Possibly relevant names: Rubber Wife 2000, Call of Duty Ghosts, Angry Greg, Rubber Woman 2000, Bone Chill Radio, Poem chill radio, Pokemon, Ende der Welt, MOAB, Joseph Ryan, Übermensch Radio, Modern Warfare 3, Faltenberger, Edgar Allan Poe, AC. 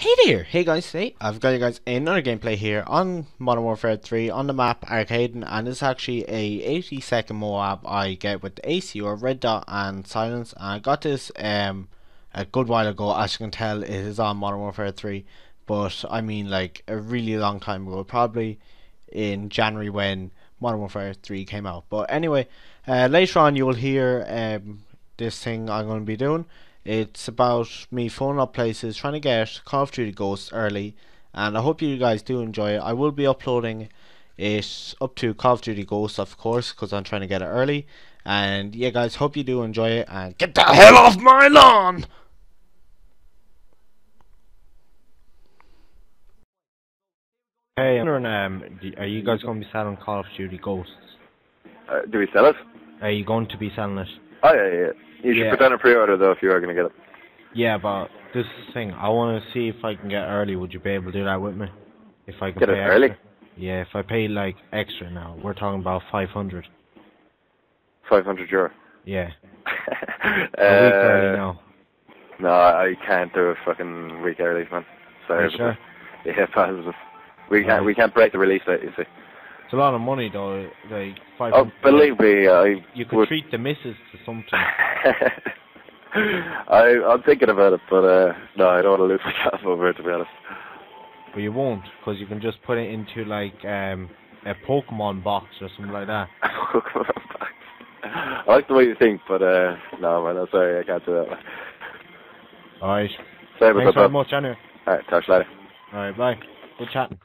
Hey there! Hey guys, today I've got you guys another gameplay here on Modern Warfare 3 on the map Arcade, and this is actually a 80-second MOAB I get with the AC or red dot and silence, and I got this a good while ago. As you can tell, it is on Modern Warfare 3, but I mean like a really long time ago, probably in January when Modern Warfare 3 came out. But anyway, later on you will hear this thing I'm going to be doing. It's about me phoning up places trying to get Call of Duty Ghosts early, and I hope you guys do enjoy it. I will be uploading it up to Call of Duty Ghosts, of course, because I'm trying to get it early. And yeah guys, hope you do enjoy it, and get the hell off my lawn! Hey, I'm wondering, are you guys going to be selling Call of Duty Ghosts? Do we sell it? Are you going to be selling it? Oh yeah, yeah. You should put down a pre-order though if you are going to get it. Yeah, but this thing, I want to see if I can get early. Would you be able to do that with me? If I can get it early? Extra? Yeah, if I pay like extra now, we're talking about 500. 500 euro? Yeah. A week early now. No, I can't do a fucking week early, man. Sorry. Are you sure? Yeah, possible. We can't break the release date, you see. It's a lot of money though, like 500. Oh, believe me, you could treat the missus to something. I'm thinking about it, but no, I don't want to lose myself over it, to be honest. But you won't, because you can just put it into like a Pokemon box or something like that. Pokemon box. I like the way you think, but no, man, I'm sorry, I can't do that. Alright. Thanks very much, anyway. Alright, talk to you later. Alright, bye. Good chatting.